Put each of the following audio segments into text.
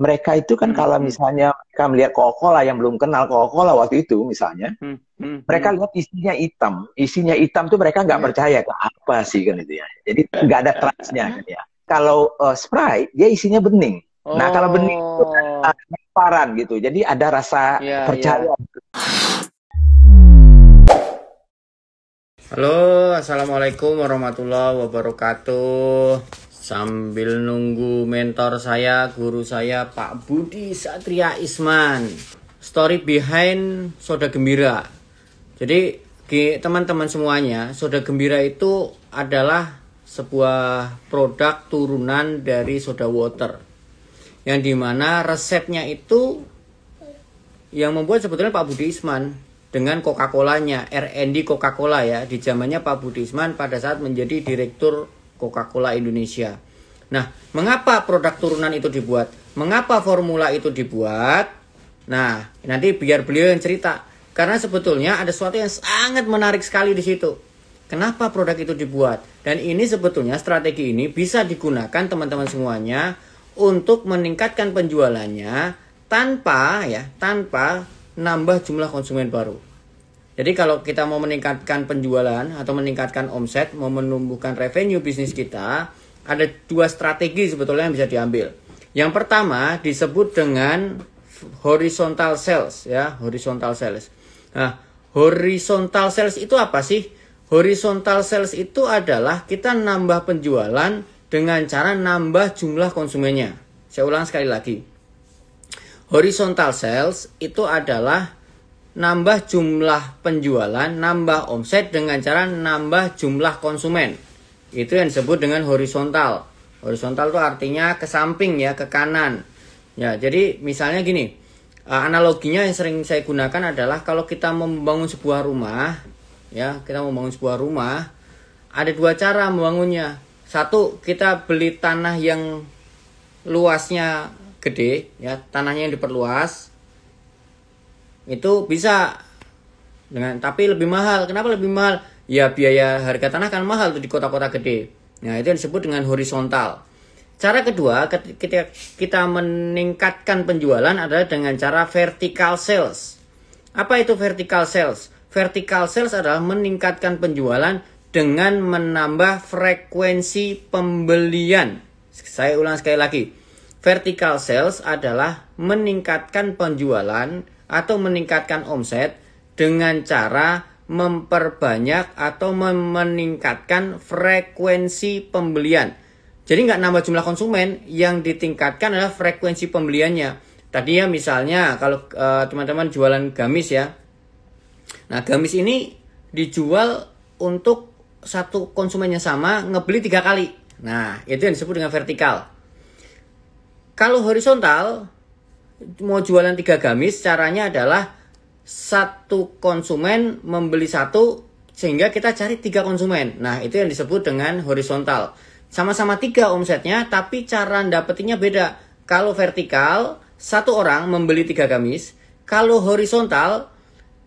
mereka itu kan kalau misalnya mereka melihat Coca-Cola, yang belum kenal Coca-Cola waktu itu misalnya, mereka lihat isinya hitam. Isinya hitam tuh mereka nggak percaya, apa sih kan itu ya. Jadi nggak ada trustnya kan ya. Kalau Sprite, dia isinya bening. Oh. Nah kalau bening itu kan transparan gitu. Jadi ada rasa percaya. Halo, assalamualaikum warahmatullahi wabarakatuh. Sambil nunggu mentor saya, guru saya, Pak Budi Satria Isman. Story behind soda gembira. Jadi teman-teman semuanya, soda gembira itu adalah sebuah produk turunan dari soda water. Yang dimana resepnya itu yang membuat sebetulnya Pak Budi Isman dengan Coca-Colanya, R&D Coca-Cola ya. Di zamannya Pak Budi Isman pada saat menjadi direktur Coca-Cola Indonesia. Nah, mengapa produk turunan itu dibuat? Mengapa formula itu dibuat? Nah, nanti biar beliau yang cerita. Karena sebetulnya ada sesuatu yang sangat menarik sekali di situ. Kenapa produk itu dibuat? Dan ini sebetulnya strategi ini bisa digunakan teman-teman semuanya untuk meningkatkan penjualannya tanpa nambah jumlah konsumen baru. Jadi kalau kita mau meningkatkan penjualan atau meningkatkan omset, mau menumbuhkan revenue bisnis kita, ada dua strategi sebetulnya yang bisa diambil. Yang pertama disebut dengan horizontal sales ya, horizontal sales. Nah, horizontal sales itu apa sih? Horizontal sales itu adalah kita nambah penjualan dengan cara nambah jumlah konsumennya. Saya ulang sekali lagi. Horizontal sales itu adalah nambah jumlah penjualan, nambah omset dengan cara nambah jumlah konsumen. Itu yang disebut dengan horizontal. Horizontal itu artinya ke samping ya, ke kanan. Ya, jadi misalnya gini, analoginya yang sering saya gunakan adalah kalau kita membangun sebuah rumah, ya, kita membangun sebuah rumah, ada dua cara membangunnya. Satu, kita beli tanah yang luasnya gede, ya, tanahnya yang diperluas. Itu bisa dengan tapi lebih mahal. Kenapa lebih mahal? Ya biaya harga tanah kan mahal tuh di kota-kota gede. Nah, itu yang disebut dengan horizontal. Cara kedua, ketika kita meningkatkan penjualan adalah dengan cara vertical sales. Apa itu vertical sales? Vertical sales adalah meningkatkan penjualan dengan menambah frekuensi pembelian. Saya ulang sekali lagi. Vertical sales adalah meningkatkan penjualan atau meningkatkan omset dengan cara memperbanyak atau meningkatkan frekuensi pembelian. Jadi nggak nambah jumlah konsumen, yang ditingkatkan adalah frekuensi pembeliannya. Tadi ya misalnya kalau teman-teman jualan gamis ya. Nah, gamis ini dijual untuk satu konsumennya sama ngebeli 3 kali. Nah, itu yang disebut dengan vertikal. Kalau horizontal, mau jualan 3 gamis, caranya adalah satu konsumen membeli satu, sehingga kita cari 3 konsumen. Nah, itu yang disebut dengan horizontal. Sama-sama 3 omsetnya, tapi cara dapetinnya beda. Kalau vertikal, 1 orang membeli 3 gamis. Kalau horizontal,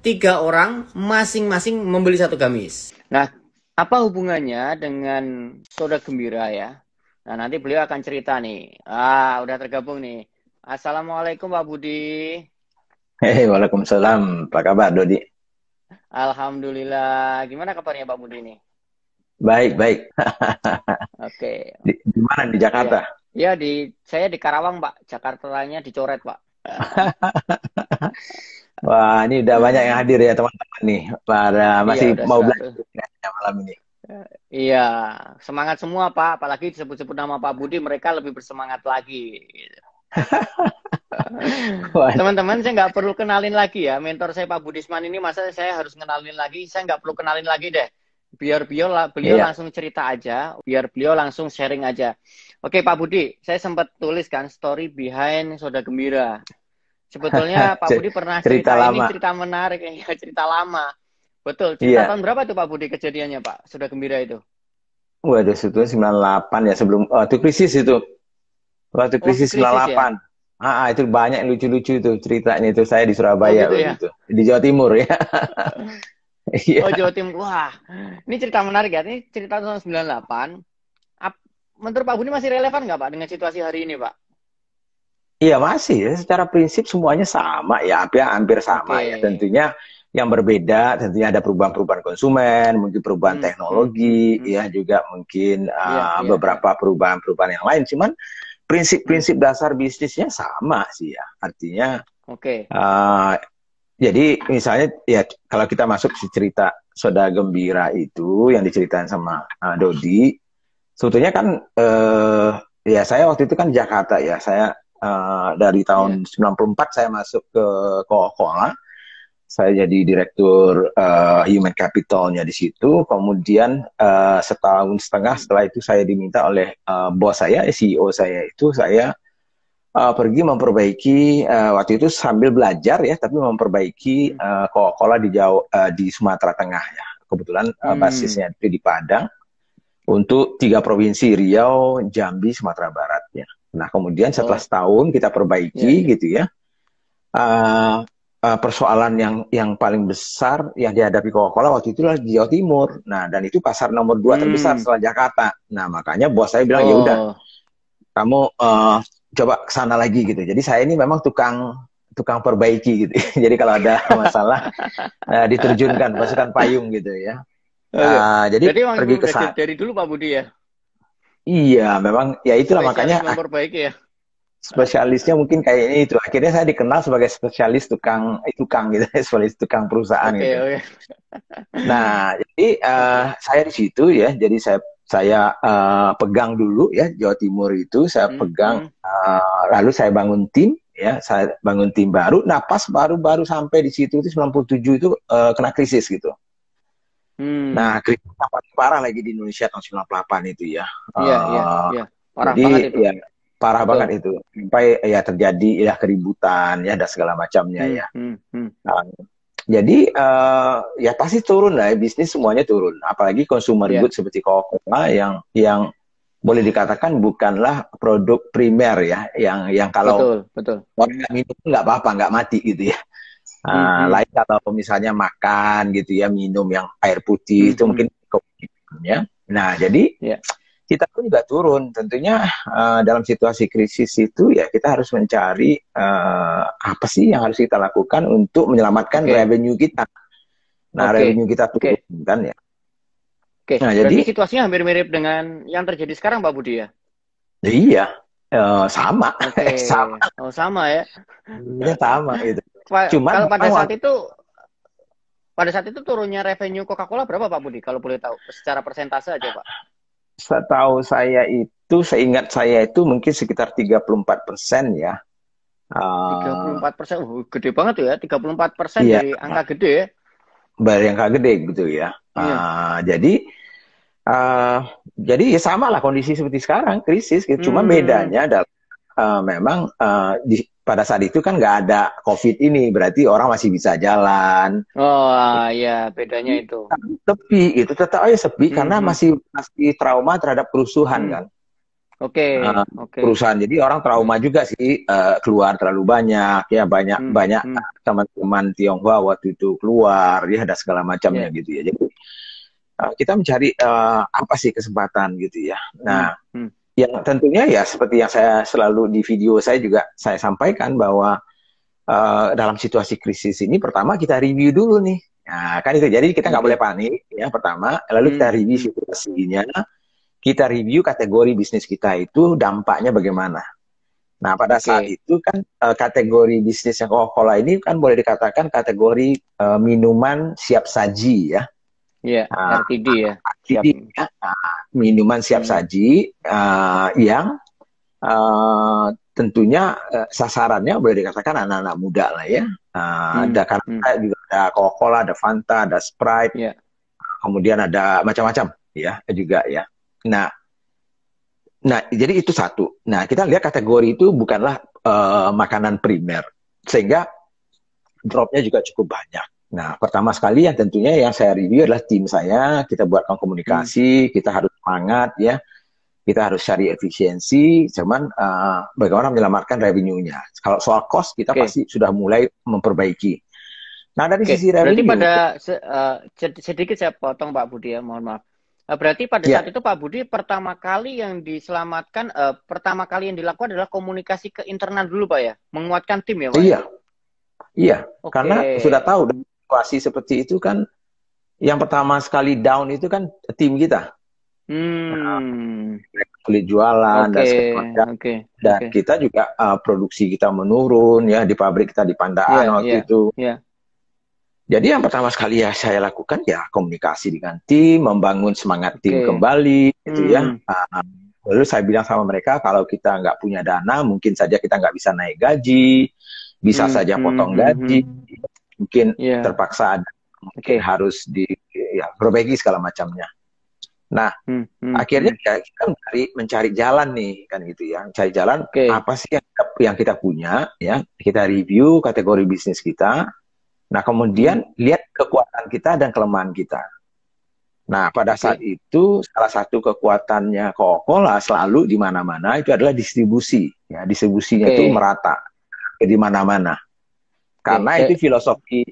3 orang masing-masing membeli 1 gamis. Nah, apa hubungannya dengan soda gembira ya? Nah, nanti beliau akan cerita nih. Udah tergabung nih. Assalamualaikum Pak Budi. Hei, waalaikumsalam. Apa kabar Dodi? Alhamdulillah. Gimana kabarnya Pak Budi ini? Baik, baik. Oke. Di mana, di Jakarta? Ya, saya di Karawang Pak. Jakartanya dicoret Pak. Wah, ini udah banyak yang hadir ya teman-teman nih. Pada masih mau belajar malam ini. Iya, semangat semua Pak. Apalagi disebut-sebut nama Pak Budi, mereka lebih bersemangat lagi. Teman-teman, saya nggak perlu kenalin lagi ya mentor saya Pak Budi Isman ini. Masa saya harus kenalin lagi? Saya nggak perlu kenalin lagi deh, biar beliau langsung cerita aja, biar beliau langsung sharing aja. Oke Pak Budi, saya sempat tuliskan story behind soda gembira. Sebetulnya Pak Budi pernah cerita menarik ya, cerita lama. Betul, cerita tahun berapa tuh Pak Budi kejadiannya Pak, soda gembira itu? Waduh, sebetulnya 98 ya, sebelum waktu krisis itu. Waktu krisis 98, ya? Itu banyak lucu-lucu itu ceritanya itu. Saya di Surabaya, gitu. Di Jawa Timur ya. Oh, Jawa Timur, wah. Ini cerita menarik ya, ini cerita tahun 98. Menurut Pak Budi masih relevan nggak Pak dengan situasi hari ini Pak? Iya masih, secara prinsip semuanya sama ya, hampir sama ya. Tentunya yang berbeda, tentunya ada perubahan-perubahan konsumen, mungkin perubahan teknologi, ya juga mungkin beberapa perubahan-perubahan yang lain. Cuman prinsip-prinsip dasar bisnisnya sama sih ya, artinya. Oke. Jadi misalnya ya kalau kita masuk si cerita Soda Gembira itu yang diceritain sama Dodi, sebetulnya kan ya saya waktu itu kan di Jakarta ya, saya dari tahun 94 saya masuk ke Coca-Cola. Saya jadi direktur human capitalnya di situ. Kemudian setahun setengah setelah itu saya diminta oleh bos saya, CEO saya itu, saya pergi memperbaiki waktu itu sambil belajar ya, tapi memperbaiki Coca-Cola di di Sumatera Tengah ya. Kebetulan basisnya itu di Padang untuk 3 provinsi, Riau, Jambi, Sumatera Barat ya. Nah kemudian setelah setahun kita perbaiki gitu ya. Persoalan yang paling besar yang dihadapi Coca-Cola waktu itu adalah di Jawa Timur. Nah, dan itu pasar nomor 2 terbesar setelah Jakarta. Nah, makanya bos saya bilang, ya udah, kamu coba ke sana lagi gitu. Jadi saya ini memang tukang perbaiki gitu. Jadi kalau ada masalah diterjunkan, pasukan payung gitu ya. Jadi pergi ke sana. Dari dulu Pak Budi ya. Iya, memang ya itulah makanya. Memperbaiki ya. Spesialisnya mungkin kayaknya itu. Akhirnya saya dikenal sebagai spesialis tukang gitu, spesialis tukang perusahaan gitu. Nah, jadi saya di situ ya. Jadi saya pegang dulu ya Jawa Timur itu, saya pegang. Lalu saya bangun tim ya, saya bangun tim baru. Nah, pas baru sampai di situ itu 97 itu kena krisis gitu. Nah, krisis paling parah lagi di Indonesia tahun 98 itu ya. Iya. Parah banget itu. Ya, parah banget itu, sampai ya terjadi ya keributan ya dan segala macamnya ya. Nah, jadi ya pasti turun lah ya, bisnis semuanya turun, apalagi consumer goods seperti Coca-Cola yang boleh dikatakan bukanlah produk primer ya, yang kalau orang minum nggak apa-apa, nggak mati gitu ya. Lain kalau misalnya makan gitu ya, minum yang air putih itu mungkin ya. Nah jadi kita pun juga turun, tentunya dalam situasi krisis itu ya kita harus mencari apa sih yang harus kita lakukan untuk menyelamatkan revenue kita. Nah revenue kita turun kan ya. Nah, jadi situasinya hampir mirip dengan yang terjadi sekarang Pak Budi ya? Iya, sama. Sama. Oh, sama ya? Iya sama gitu. Cuma pada saat itu turunnya revenue Coca-Cola berapa Pak Budi kalau boleh tahu secara persentase aja Pak? Setahu saya itu, seingat saya itu mungkin sekitar 34% ya. 34%, gede banget tuh ya, 34% iya, dari angka gede ya. Dari angka gede gitu ya. Iya. Jadi ya sama lah kondisi seperti sekarang, krisis. Gitu. Cuma bedanya adalah memang pada saat itu kan nggak ada COVID ini, berarti orang masih bisa jalan. Oh iya, bedanya itu. Tepi itu tetap aja sepi karena masih trauma terhadap kerusuhan kan. Oke. Kerusuhan, jadi orang trauma juga sih, keluar terlalu banyak ya, banyak teman-teman Tionghoa waktu itu keluar ya, ada segala macamnya gitu ya. Jadi kita mencari apa sih kesempatan gitu ya. Nah. Yang tentunya ya seperti yang saya selalu di video saya juga saya sampaikan bahwa dalam situasi krisis ini pertama kita review dulu nih. Nah, kan itu, jadi kita nggak boleh panik ya pertama, lalu kita review situasinya, kita review kategori bisnis kita itu dampaknya bagaimana. Nah pada saat itu kan kategori bisnis yang Coca-Cola ini kan boleh dikatakan kategori minuman siap saji ya. Iya, RTD ya. RTD ya. Minuman siap saji yang tentunya sasarannya boleh dikatakan anak-anak muda lah ya. Ada Karawang, juga ada Coca-Cola, ada Fanta, ada Sprite. Kemudian ada macam-macam ya juga ya. Nah, jadi itu satu. Nah, kita lihat kategori itu bukanlah makanan primer. Sehingga dropnya juga cukup banyak. Nah, pertama sekali yang tentunya yang saya review adalah tim saya, kita buatkan komunikasi, kita harus semangat ya, kita harus cari efisiensi, cuman bagaimana menyelamatkan revenue-nya. Kalau soal cost, kita pasti sudah mulai memperbaiki. Nah, dari sisi revenue... Berarti pada, sedikit saya potong Pak Budi ya, mohon maaf. Berarti pada saat itu Pak Budi pertama kali yang diselamatkan, pertama kali yang dilakukan adalah komunikasi ke internal dulu Pak ya? Menguatkan tim ya Pak? Iya, iya. Okay. Karena sudah tahu situasi seperti itu kan, yang pertama sekali down itu kan tim kita. Kulit jualan dan kita juga produksi kita menurun ya di pabrik kita di Pandaan waktu itu. Jadi yang pertama sekali ya saya lakukan ya komunikasi dengan tim, membangun semangat tim kembali gitu ya. Lalu saya bilang sama mereka kalau kita nggak punya dana mungkin saja kita nggak bisa naik gaji, bisa saja potong gaji, mungkin terpaksa ada, mungkin harus di perbaiki segala macamnya. Nah, akhirnya kita mencari jalan nih, kan gitu ya. Mencari jalan, apa sih yang kita punya, ya. Kita review kategori bisnis kita. Nah, kemudian lihat kekuatan kita dan kelemahan kita. Nah, pada saat itu, salah satu kekuatannya Coca-Cola selalu di mana-mana itu adalah distribusi. Ya, distribusinya itu merata ke di mana-mana. Karena itu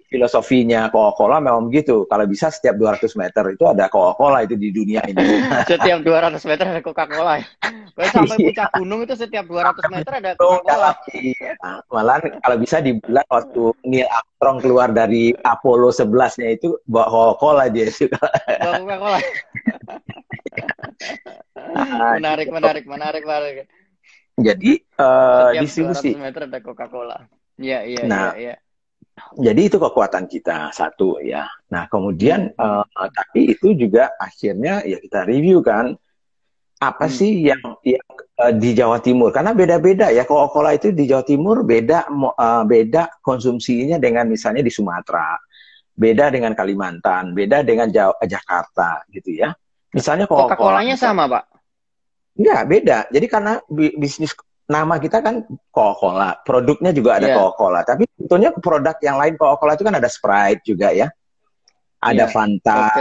filosofinya Coca-Cola memang begitu. Kalau bisa setiap 200 meter itu ada Coca-Cola itu di dunia ini. Setiap 200 meter ada Coca-Cola. Sampai puncak gunung itu setiap 200 meter ada Coca-Cola. Malah kalau bisa dibilang waktu Neil Armstrong keluar dari Apollo 11-nya itu bawa Coca-Cola dia itu. Bawa Coca-Cola. Menarik, menarik, menarik, menarik. Jadi distribusi. Setiap 200 meter ada Coca-Cola. Iya, iya, iya. Jadi itu kekuatan kita satu ya. Nah kemudian tapi itu juga akhirnya ya kita review kan apa sih yang di Jawa Timur karena beda-beda ya Coca-Cola itu di Jawa Timur beda beda konsumsinya dengan misalnya di Sumatera, beda dengan Kalimantan, beda dengan Jakarta gitu ya. Misalnya Coca-Colanya sama Pak? Enggak, beda. Jadi karena bisnis nama kita kan Coca-Cola, produknya juga ada Coca-Cola. Tapi tentunya produk yang lain Coca-Cola itu kan ada Sprite juga ya, ada Fanta,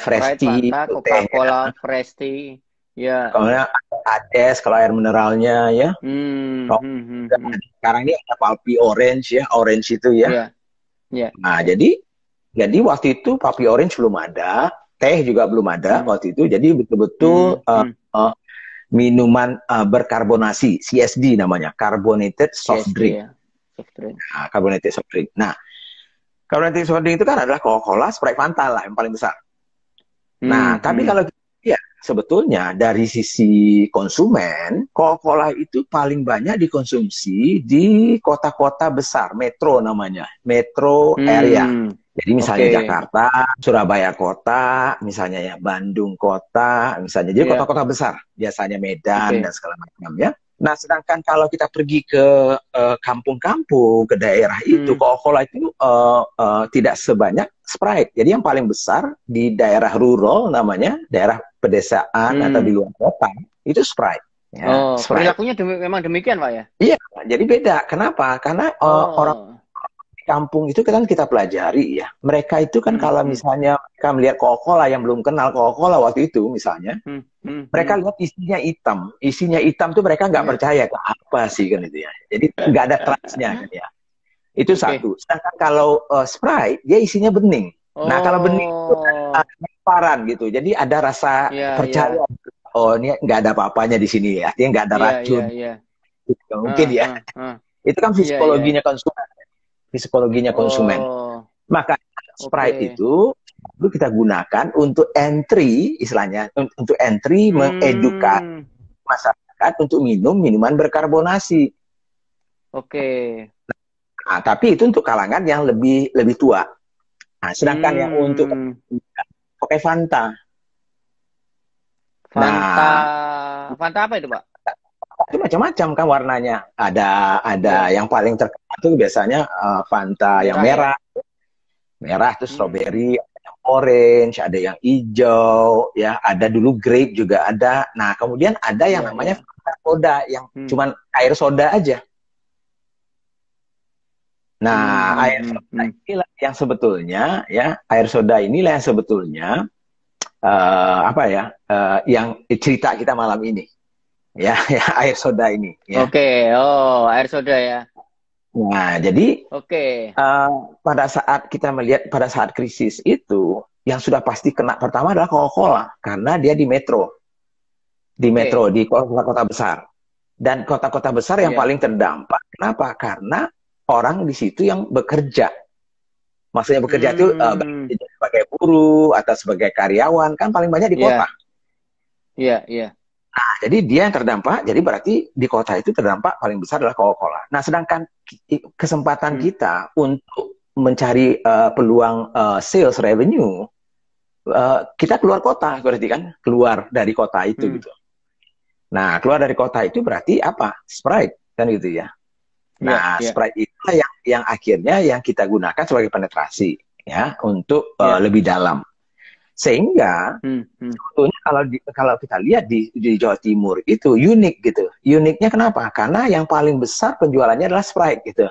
Fresti, Fanta, Coca-Cola, Fresti, ya. Kalau ATS, kalau air mineralnya ya. Sekarang ini ada Papi Orange ya, Orange itu ya. Nah jadi waktu itu Papi Orange belum ada, teh juga belum ada waktu itu. Jadi betul-betul minuman berkarbonasi, CSD namanya, carbonated soft drink. Nah, carbonated soft drink. Nah, carbonated soft drink itu kan adalah Coca-Cola, Sprite, Fanta lah yang paling besar. Nah, tapi kalau ya sebetulnya dari sisi konsumen, Coca-Cola itu paling banyak dikonsumsi di kota-kota besar, metro namanya, metro area. Jadi misalnya Jakarta, Surabaya kota, misalnya ya Bandung kota, misalnya jadi kota-kota besar, biasanya Medan dan segala macam ya. Nah, sedangkan kalau kita pergi ke kampung-kampung, ke daerah itu, Coca-Cola itu tidak sebanyak Sprite. Jadi yang paling besar di daerah rural namanya, daerah pedesaan atau di luar kota itu Sprite. Ya, oh, Sprite. Perilakunya memang demikian, Pak ya? Iya, jadi beda. Kenapa? Karena orang kampung itu kan kita pelajari ya. Mereka itu kan kalau misalnya mereka melihat Coca-Cola yang belum kenal Coca-Cola waktu itu misalnya, mereka lihat isinya hitam. Isinya hitam tuh mereka nggak percaya ke apa sih kan itu ya. Jadi nggak ada trustnya kan ya. Itu satu. Sedangkan kalau Sprite dia isinya bening. Nah kalau bening itu transparan gitu. Jadi ada rasa percaya. Oh ini nggak ada apa-apanya di sini ya. Artinya nggak ada racun. Mungkin ya. Itu kan psikologinya konsumen. Psikologinya konsumen. Maka Sprite itu dulu kita gunakan untuk entry, istilahnya untuk entry mengedukasi masyarakat untuk minum minuman berkarbonasi. Oke. Nah, tapi itu untuk kalangan yang lebih tua. Nah, sedangkan yang untuk pakai Fanta. Fanta apa itu, Pak? Itu macam-macam kan warnanya. Ada yang paling terkenal itu biasanya Fanta yang merah terus strawberry, ada yang orange, ada yang hijau, ya ada dulu grape juga ada. Nah kemudian ada yang namanya Fanta soda yang cuman air soda aja. Nah air soda inilah yang sebetulnya ya yang cerita kita malam ini. Ya, air soda ini. Ya. Oke, air soda ya. Nah, jadi pada saat kita melihat, pada saat krisis itu, yang sudah pasti kena pertama adalah Coca-Cola, karena dia di metro. Di metro, di kota-kota besar. Dan kota-kota besar yang paling terdampak. Kenapa? Karena orang di situ yang bekerja. Maksudnya bekerja itu sebagai buruh atau sebagai karyawan, kan paling banyak di kota. Nah, jadi dia yang terdampak, jadi berarti di kota itu terdampak paling besar adalah Coca-Cola. Nah, sedangkan kesempatan kita untuk mencari peluang sales revenue, kita keluar kota, berarti kan? Keluar dari kota itu, gitu. Nah, keluar dari kota itu berarti apa? Sprite, kan gitu ya. Nah, Sprite itu yang akhirnya yang kita gunakan sebagai penetrasi, ya, untuk lebih dalam. Sehingga sebetulnya kalau kita lihat di Jawa Timur itu unik gitu. Uniknya kenapa? Karena yang paling besar penjualannya adalah Sprite gitu.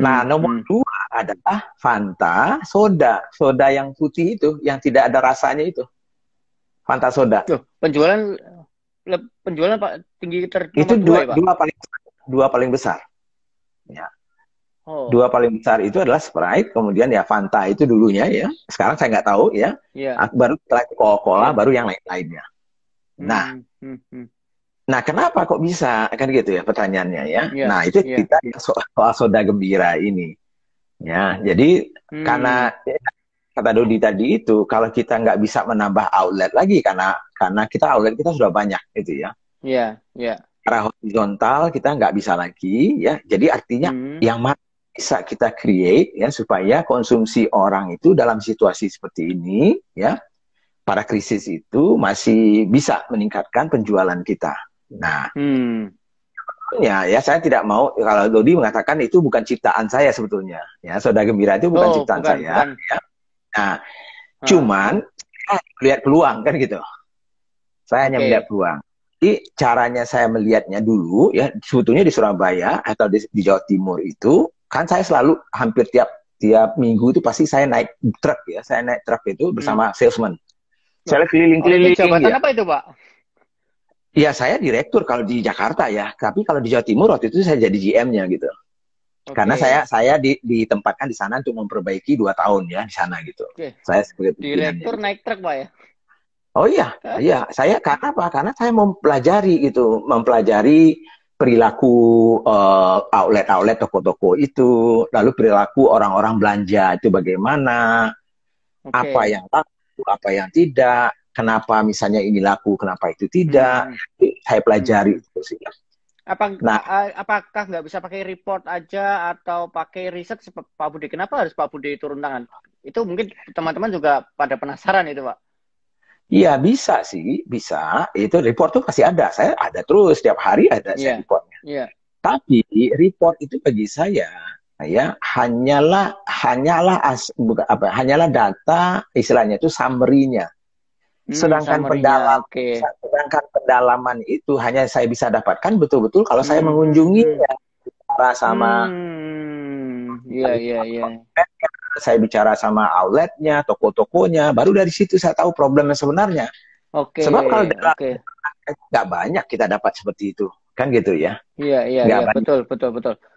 Nah, nomor dua adalah Fanta, soda yang putih itu, yang tidak ada rasanya itu. Fanta soda. Loh, penjualan Pak tinggi itu dua paling besar. Ya. Dua paling besar itu adalah Sprite, kemudian ya Fanta itu dulunya ya. Sekarang saya nggak tahu ya. Baru setelah Coca-Cola, baru yang lain-lainnya. Nah, nah kenapa kok bisa? Kan gitu ya pertanyaannya ya. Nah itu kita soal soda gembira ini. Ya, jadi karena kata Dodi tadi itu, kalau kita nggak bisa menambah outlet lagi karena outlet kita sudah banyak gitu ya. Secara horizontal kita nggak bisa lagi ya. Jadi artinya yang mana bisa kita create ya supaya konsumsi orang itu dalam situasi seperti ini ya pada krisis itu masih bisa meningkatkan penjualan kita. Nah, sebetulnya ya saya tidak mau kalau Dodi mengatakan itu bukan ciptaan saya sebetulnya. Ya, soda gembira itu bukan ciptaan saya. Ya. Nah, cuman saya melihat peluang kan gitu. Saya hanya melihat peluang. Jadi caranya saya melihatnya dulu ya sebetulnya di Surabaya atau di Jawa Timur itu kan saya selalu hampir tiap minggu itu pasti saya naik truk ya, saya naik truk itu bersama salesman. Saya keliling-keliling. Jabatan apa itu, Pak? Ya saya direktur kalau di Jakarta ya, tapi kalau di Jawa Timur waktu itu saya jadi GM-nya gitu. Karena saya ditempatkan di sana untuk memperbaiki 2 tahun ya di sana gitu. Saya sebagai direktur naik truk, Pak ya. Oh iya, iya. Saya karena apa? Karena saya mempelajari itu, mempelajari perilaku outlet-outlet toko-toko itu, lalu perilaku orang-orang belanja itu bagaimana, apa yang laku, apa yang tidak, kenapa misalnya ini laku, kenapa itu tidak. Saya pelajari itu sih. Apakah nggak bisa pakai report aja atau pakai riset, Pak Budi? Kenapa harus Pak Budi turun tangan? Itu mungkin teman-teman juga pada penasaran itu, Pak. Iya bisa sih, bisa. Itu report tuh pasti ada. Saya ada terus setiap hari ada reportnya. Tapi report itu bagi saya ya hanyalah data istilahnya itu summary-nya. Sedangkan pendalaman itu hanya saya bisa dapatkan betul-betul kalau saya mengunjunginya bicara sama saya bicara sama outletnya, toko-tokonya, baru dari situ saya tahu problemnya sebenarnya. Sebab kalau nggak banyak kita dapat seperti itu, kan gitu ya? Iya, betul.